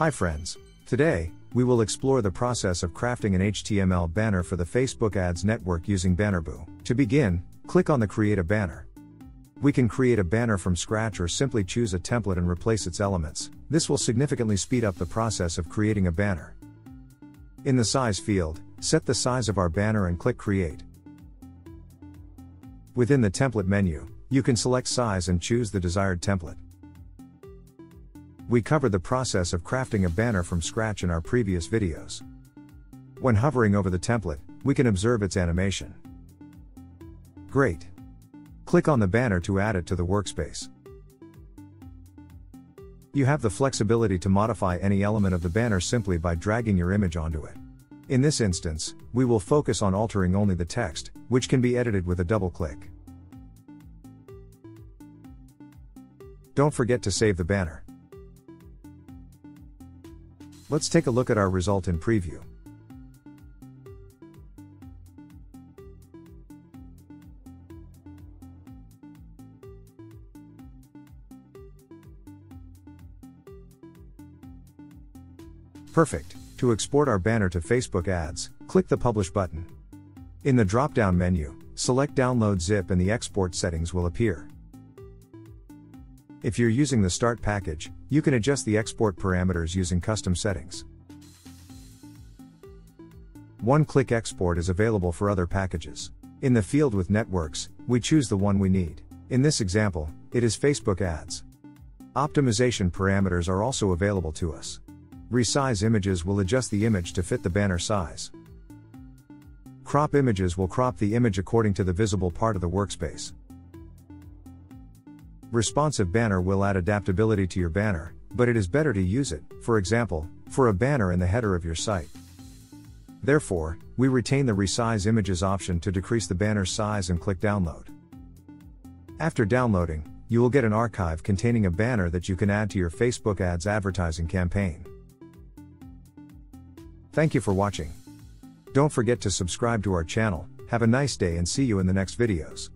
Hi friends. Today, we will explore the process of crafting an HTML banner for the Facebook Ads network using BannerBoo. To begin, click on the Create a Banner. We can create a banner from scratch or simply choose a template and replace its elements. This will significantly speed up the process of creating a banner. In the size field, set the size of our banner and click Create. Within the template menu, you can select size and choose the desired template. We covered the process of crafting a banner from scratch in our previous videos. When hovering over the template, we can observe its animation. Great! Click on the banner to add it to the workspace. You have the flexibility to modify any element of the banner simply by dragging your image onto it. In this instance, we will focus on altering only the text, which can be edited with a double click. Don't forget to save the banner. Let's take a look at our result in preview. Perfect. To export our banner to Facebook Ads, click the Publish button. In the drop-down menu, select Download Zip and the export settings will appear. If you're using the Start package, you can adjust the export parameters using custom settings. One-click export is available for other packages. In the field with networks, we choose the one we need. In this example, it is Facebook Ads. Optimization parameters are also available to us. Resize images will adjust the image to fit the banner size. Crop images will crop the image according to the visible part of the workspace. Responsive banner will add adaptability to your banner, but it is better to use it, for example, for a banner in the header of your site. Therefore, we retain the Resize Images option to decrease the banner size and click Download. After downloading, you will get an archive containing a banner that you can add to your Facebook Ads advertising campaign. Thank you for watching. Don't forget to subscribe to our channel. Have a nice day and see you in the next videos.